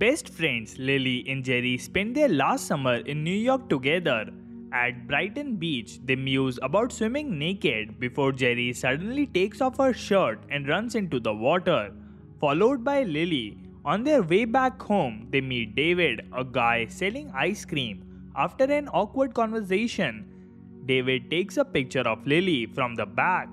Best friends Lily and Jerry spend their last summer in New York together. At Brighton Beach, they muse about swimming naked before Jerry suddenly takes off her shirt and runs into the water, followed by Lily. On their way back home, they meet David, a guy selling ice cream. After an awkward conversation, David takes a picture of Lily from the back.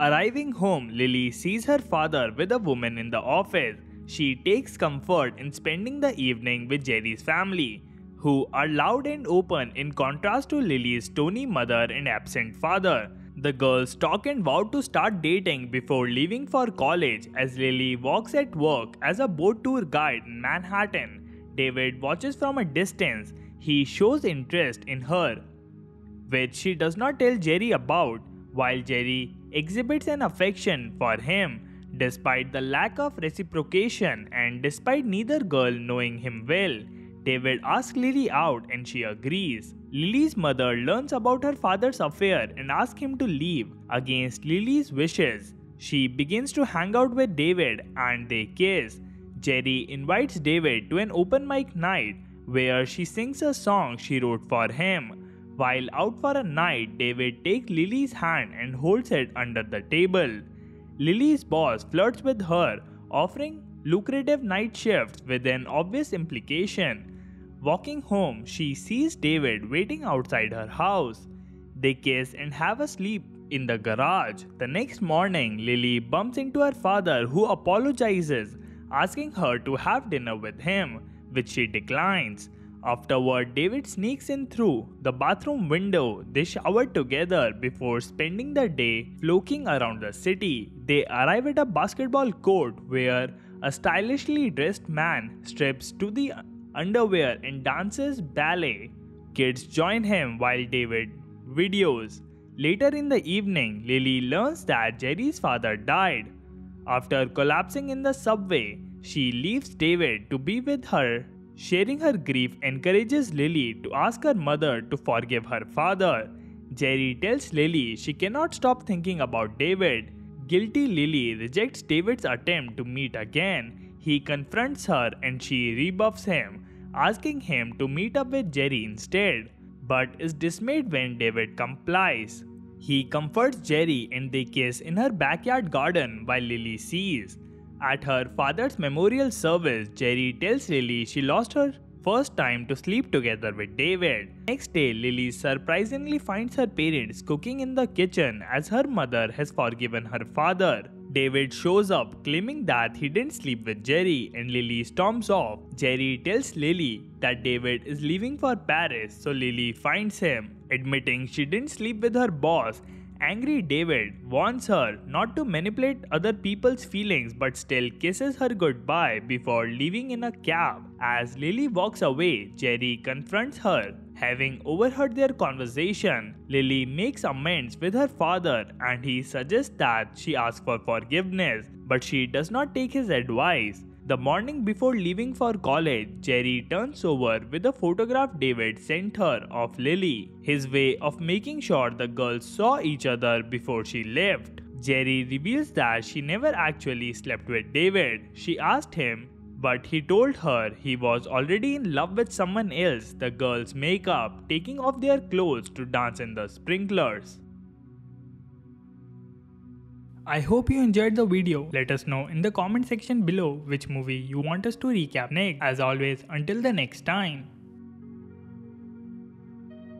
Arriving home, Lily sees her father with a woman in the office. She takes comfort in spending the evening with Jerry's family, who are loud and open in contrast to Lily's stony mother and absent father. The girls talk and vow to start dating before leaving for college as Lily works at work as a boat tour guide in Manhattan. David watches from a distance. He shows interest in her, which she does not tell Jerry about, while Jerry exhibits an affection for him, despite the lack of reciprocation and despite neither girl knowing him well. David asks Lily out and she agrees. Lily's mother learns about her father's affair and asks him to leave against Lily's wishes. She begins to hang out with David and they kiss. Jerry invites David to an open mic night where she sings a song she wrote for him. While out for a night, David takes Lily's hand and holds it under the table. Lily's boss flirts with her, offering lucrative night shifts with an obvious implication. Walking home, she sees David waiting outside her house. They kiss and have a sleep in the garage. The next morning, Lily bumps into her father, who apologizes, asking her to have dinner with him, which she declines. Afterward, David sneaks in through the bathroom window. They shower together before spending the day floating around the city. They arrive at a basketball court where a stylishly dressed man strips to the underwear and dances ballet. Kids join him while David videos. Later in the evening, Lily learns that Jerry's father died. After collapsing in the subway, she leaves David to be with her. Sharing her grief encourages Lily to ask her mother to forgive her father. Jerry tells Lily she cannot stop thinking about David. Guilty Lily rejects David's attempt to meet again. He confronts her and she rebuffs him, asking him to meet up with Jerry instead, but is dismayed when David complies. He comforts Jerry and they kiss in her backyard garden while Lily sees. At her father's memorial service, Jerry tells Lily she lost her first time to sleep together with David. Next day, Lily surprisingly finds her parents cooking in the kitchen as her mother has forgiven her father. David shows up claiming that he didn't sleep with Jerry, and Lily storms off. Jerry tells Lily that David is leaving for Paris, so Lily finds him. Admitting she didn't sleep with her boss, angry David warns her not to manipulate other people's feelings but still kisses her goodbye before leaving in a cab. As Lily walks away, Jerry confronts her. Having overheard their conversation, Lily makes amends with her father and he suggests that she ask for forgiveness, but she does not take his advice. The morning before leaving for college, Jerry turns over with a photograph David sent her of Lily, his way of making sure the girls saw each other before she left. Jerry reveals that she never actually slept with David. She asked him, but he told her he was already in love with someone else. The girls make up, taking off their clothes to dance in the sprinklers. I hope you enjoyed the video. Let us know in the comment section below which movie you want us to recap next. As always, until the next time.